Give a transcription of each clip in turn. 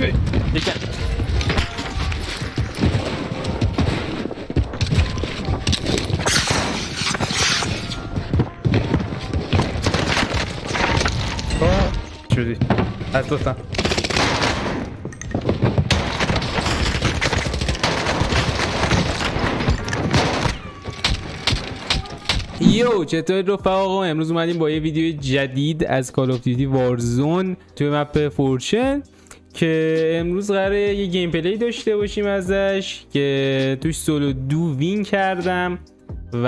wait. They can. Oh, ci vedi. Alto sta. یو چطوری رفقا، امروز اومدیم با یه ویدیو جدید از Call of Duty Warzone توی مپ فورچن که امروز قراره یه گیم پلی داشته باشیم ازش که توش سولو دو وین کردم و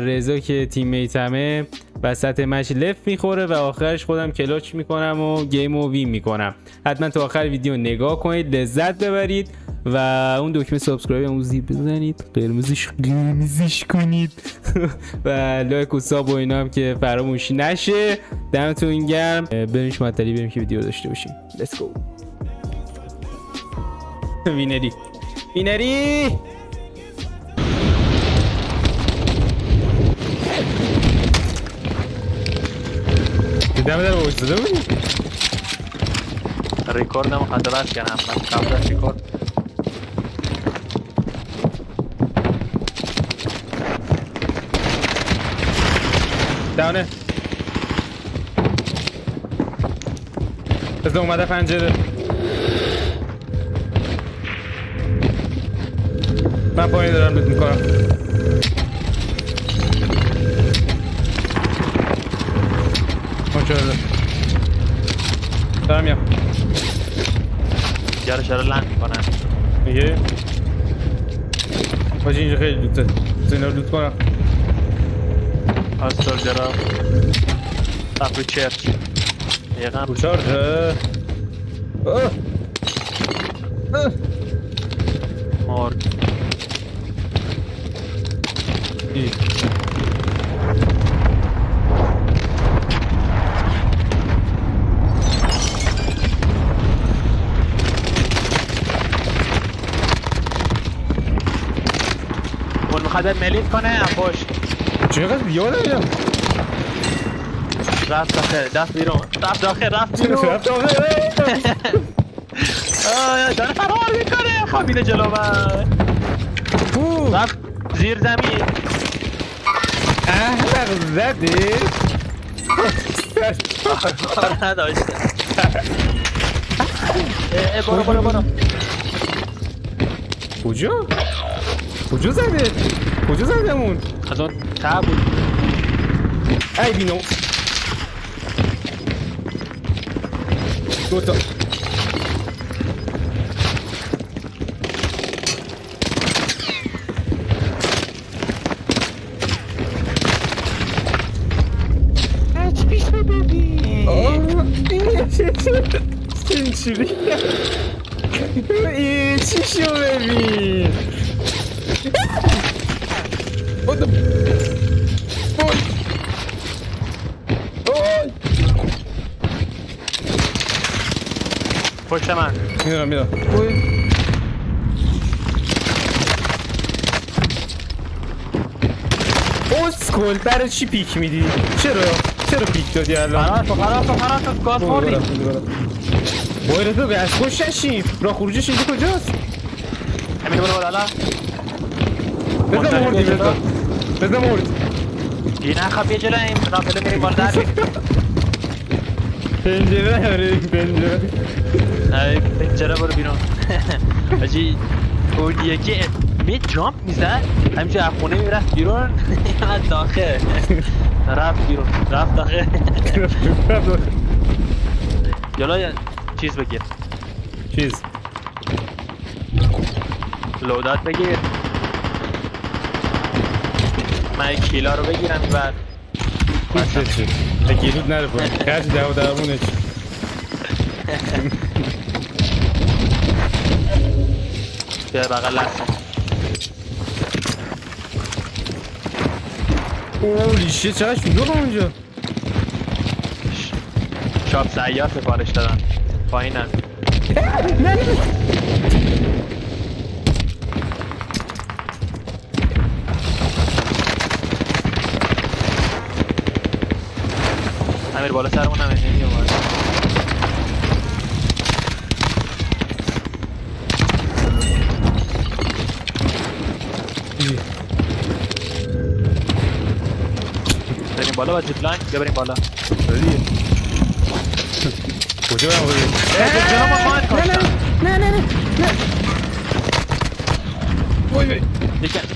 رضا که تیمیتمه وسط مچ لفت میخوره و آخرش خودم کلاچ میکنم و گیم رو وین میکنم. حتما تا آخر ویدیو نگاه کنید، لذت ببرید و اون دکمه سابسکرایب اون زیر بزنید، قرمزش کنید و لایک و ساب و اینا هم که فراموش نشه. دمتون گرم، بریم شماطلی بریم که ویدیو داشته باشیم. Let's go. وینری دم در باید زده بودی؟ ریکوردم خطرات کنم قبل ریکورد down it. There's no mother panjere. My point that I'm with Mkora. Control. Tamam ya. Yar şaralan bana. İyi. Başınca haydi lütfen. Seni öldürt bana. Hasta cerrah. Tap içer. Yegan uçar. Mor. İyi. Bunu kadar melit kone boş. چه قد بیاره میام رفت داخل دست بیرون رفت داخل آه داره فرار میکنه خبیله جلو من رفت زیر زمین احلق زدی آه نداشته برو کجا زده همون از اون تا بود ای بینو دوتا اچ پیش ببین چی شو ببین What the boy? Boy! Push him on. Mira. Boy. Oskol, برای چی پیک میدی؟ چرا پیک دادی الان؟ فرار تو گاز خوردی. بوی رضا به از خوش نشیم. راه خروجش اینجا کجاست؟ همین برو بالا. بزن مورد اینه خب یه جلاییم رافلو میریم بار در بیریم پنجره پنجره برو بیرون حاجی اون یکی می جامپ میزد همینجا از خونه میرفت بیرون از داخل رفت داخل جلای چیز بگیر لودات بگیر من کیلا رو بگیرم بعد بچه‌چی بگیرید نره پایین خرج دعوا درمونه چی بیا بغل لحظه اولی شیت چقدر شلوغه اونجا شاپ سیار سفارش دادن پایینن نه امیر بالا سرمون هم اینجا باید Getting Bola, what's the plan? Getting Bola. What's your name? No. Wait. You can.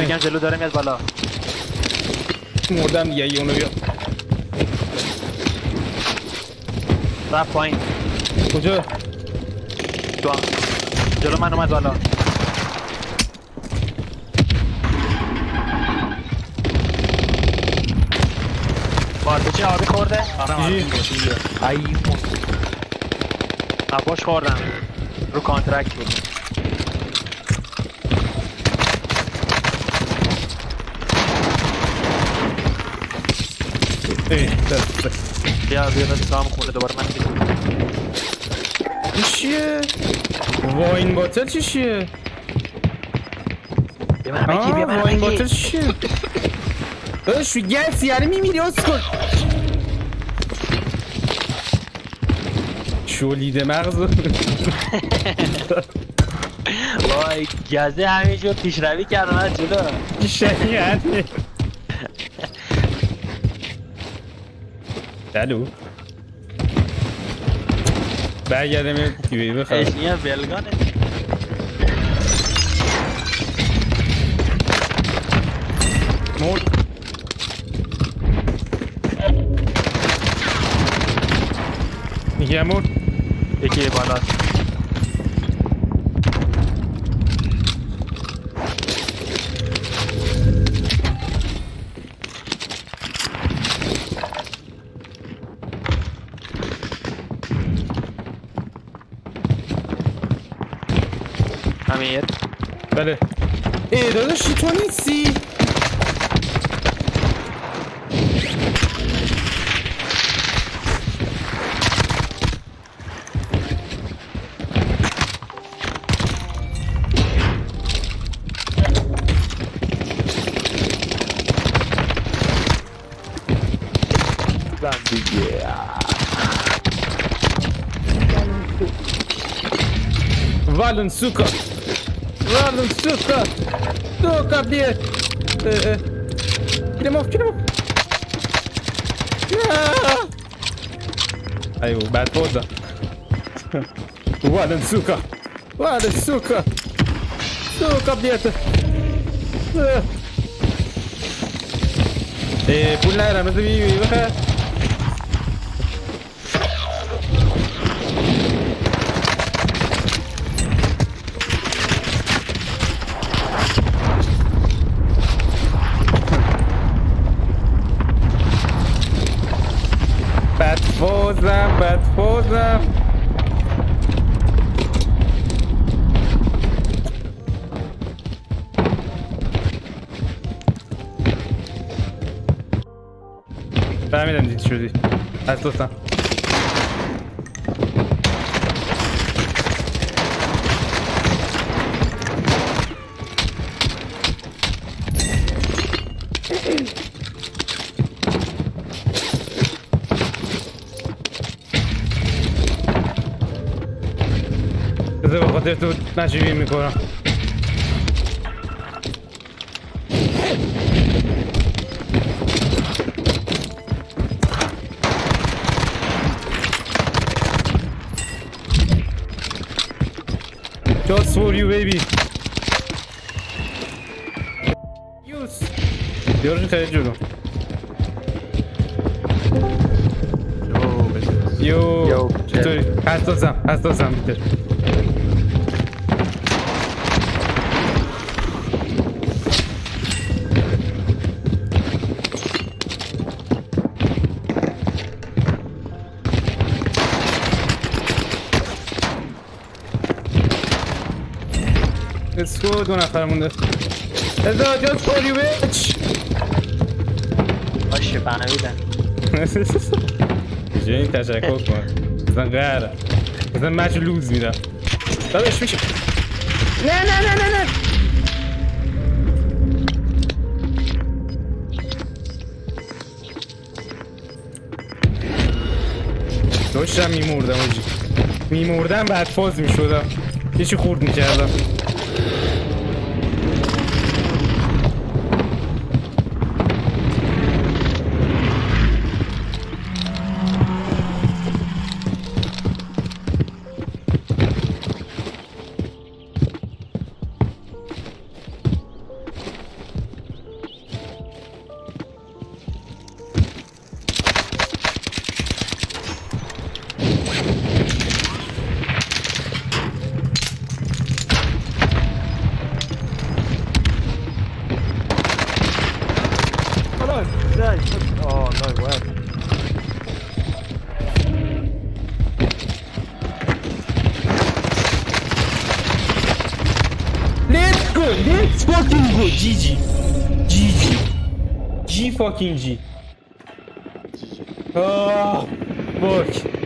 We can do that. Bola. More than you know. That's fine. What's your man? No matter. But did you have a quarter? I was short and contract. Hey, yeah, we have some cool at the waterman. Wine bottle, shit. Wine bottle, shit. She gets the enemy millions. Surely the Mars. Why, Jazzy, I'm your fish rabbit. I'm not Hello. Bad me. You will have a bell gun. More. Yeah, more. Okay, Bala. بله ای داداش تو نیستی والن سوکا Random suka, suka bir, kilim of. Ayo, bad boda. Random suka, suka bir. Bunlar ama tabii bak. Bad for them. Vermeden değil şöyle. Hadi dostum. There to نجیبی میکنم Just for you baby Use دیارشون خیلی جلو یو چطوری؟ هست دوستم بیتر Let's go, don't have time on this. Let's go, just for you, bitch! Oxe, pá, na vida. Gente, já é coco, mano. Zangara. Essa match lose, mira. Tá, deixa. Não. داشتم میمردم آجی، میمردم بدفاز میشدم، یه چی خورد میکردم. GG. GG. G fucking G. Oh, fuck.